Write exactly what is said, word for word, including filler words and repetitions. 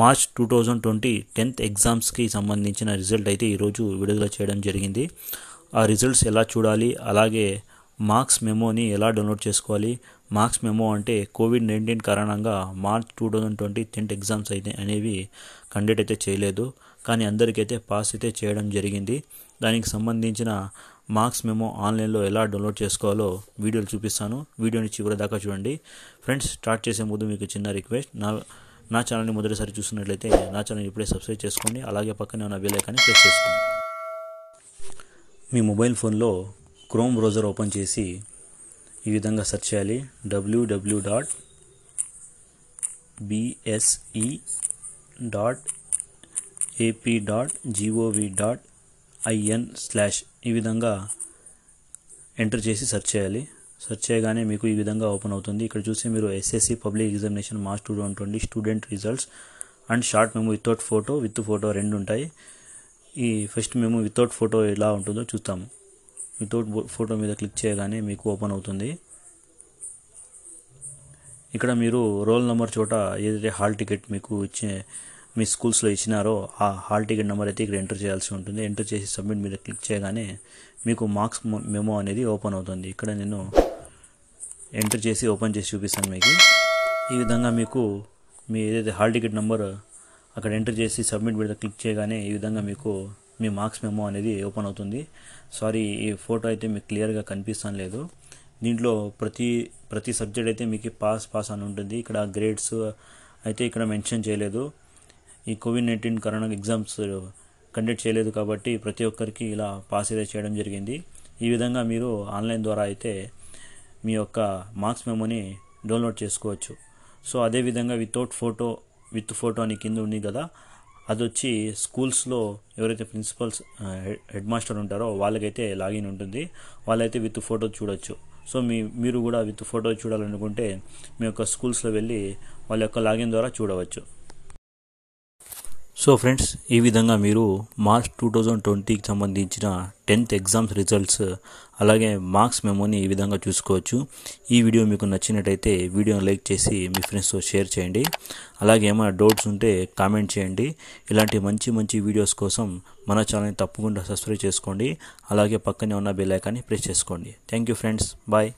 March two thousand twenty tenth ఎగ్జామ్స్కి సంబంధించిన result అయితే ఈరోజు విడుదల చేయడం జరిగింది. ఆ రిజల్ట్స్ ఎలా చూడాలి, అలాగే మార్క్స్ మెమోని ఎలా డౌన్లోడ్ చేసుకోవాలి. మార్క్స్ మెమో అంటే కోవిడ్ నైన్టీన్ కారణంగా March two thousand twenty tenth exams అయితే అనేవి కండక్ట్ అయితే చేయలేదు, కానీ అందరికైతే పాస్ అయితే చేయడం జరిగింది. దానికి సంబంధించిన మార్క్స్ మెమో ఆన్లైన్లో ఎలా డౌన్లోడ్ చేసుకోవాలో వీడియోలు చూపిస్తాను, వీడియోని చివరి దాకా చూడండి. ఫ్రెండ్స్, స్టార్ట్ చేసే ముందు మీకు చిన్న రిక్వెస్ట్, నా నా ఛానల్ని మొదటిసారి చూసినట్లయితే నా ఛానల్ ఇప్పుడే సబ్స్క్రైబ్ చేసుకోండి, అలాగే పక్కనే ఉన్న బెల్ ఐకాన్ని ప్రెస్ చేసుకోండి. మీ మొబైల్ ఫోన్లో క్రోమ్ బ్రౌజర్ ఓపెన్ చేసి ఈ విధంగా సెర్చ్ చేయాలి, WW dot BSE dot AP dot GOV dot IN slash ఈ విధంగా ఎంటర్ చేసి సెర్చ్ చేయాలి. సెర్చ్ చేయగానే మీకు ఈ విధంగా ఓపెన్ అవుతుంది. ఇక్కడ చూసి మీరు SSC public examination March two thousand twenty student results and short memo without photo with photo రెండు ఉంటాయి. ఈ ఫస్ట్ మేము వితౌట్ ఫోటో ఎలా ఉంటుందో చూస్తాము. వితౌట్ ఫోటో మీద క్లిక్ చేయగానే మీకు ఓపెన్ అవుతుంది. ఇక్కడ మీరు రోల్ నెంబర్ చోట ఏదైతే హాల్ టికెట్ మీకు ఇచ్చే మీ స్కూల్స్లో ఇచ్చినారో ఆ హాల్ టికెట్ నెంబర్ అయితే ఇక్కడ ఎంటర్ చేయాల్సి ఉంటుంది. ఎంటర్ చేసి సబ్మిట్ మీద క్లిక్ చేయగానే మీకు మార్క్స్ మెమో అనేది ఓపెన్ అవుతుంది. ఇక్కడ నేను ఎంటర్ చేసి ఓపెన్ చేసి చూపిస్తాను మీకు. ఈ విధంగా మీకు మీ ఏదైతే హాల్ టికెట్ నెంబర్ అక్కడ ఎంటర్ చేసి సబ్మిట్ మీద క్లిక్ చేయగానే ఈ విధంగా మీకు మీ మార్క్స్ మెమో అనేది ఓపెన్ అవుతుంది. సారీ, ఈ ఫోటో అయితే మీకు క్లియర్గా కనిపిస్తాను లేదు. దీంట్లో ప్రతి ప్రతి సబ్జెక్ట్ అయితే మీకు పాస్ పాస్ అని ఉంటుంది. ఇక్కడ గ్రేడ్స్ అయితే ఇక్కడ మెన్షన్ చేయలేదు. ఈ covid nineteen corona exams conduct చేయలేదు కాబట్టి ప్రతి ఒక్కరికి ఇలా పాస్ అయితే చేయడం జరిగింది. ఈ విధంగా మీరు ఆన్లైన్ ద్వారా అయితే మీ యొక్క మార్క్స్ మెమోని డౌన్లోడ్ చేసుకోవచ్చు. సో అదేవిధంగా వితౌట్ ఫోటో విత్ ఫోటో అని కింద ఉంది కదా, అది వచ్చి స్కూల్స్లో ఎవరైతే ప్రిన్సిపల్స్ హెడ్ మాస్టర్ ఉంటారో వాళ్ళకైతే లాగిన్ ఉంటుంది, వాళ్ళైతే విత్ ఫోటో చూడొచ్చు. సో మీ మీరు కూడా విత్ ఫోటో చూడాలనుకుంటే మీ యొక్క స్కూల్స్లో వెళ్ళి వాళ్ళ యొక్క లాగిన్ ద్వారా చూడవచ్చు. సో ఫ్రెండ్స్, ఈ విధంగా మీరు మార్చ్ టూ థౌజండ్ ట్వంటీకి సంబంధించిన టెన్త్ ఎగ్జామ్స్ రిజల్ట్స్ అలాగే మార్క్స్ మెమోని ఈ విధంగా చూసుకోవచ్చు. ఈ వీడియో మీకు నచ్చినట్టయితే వీడియోని లైక్ చేసి మీ ఫ్రెండ్స్తో షేర్ చేయండి, అలాగే ఏమైనా డౌట్స్ ఉంటే కామెంట్ చేయండి. ఇలాంటి మంచి మంచి వీడియోస్ కోసం మన ఛానల్ని తప్పకుండా సబ్స్క్రైబ్ చేసుకోండి, అలాగే పక్కనే ఉన్న బెల్ ఐకాన్ని ప్రెస్ చేసుకోండి. Thank you friends, bye.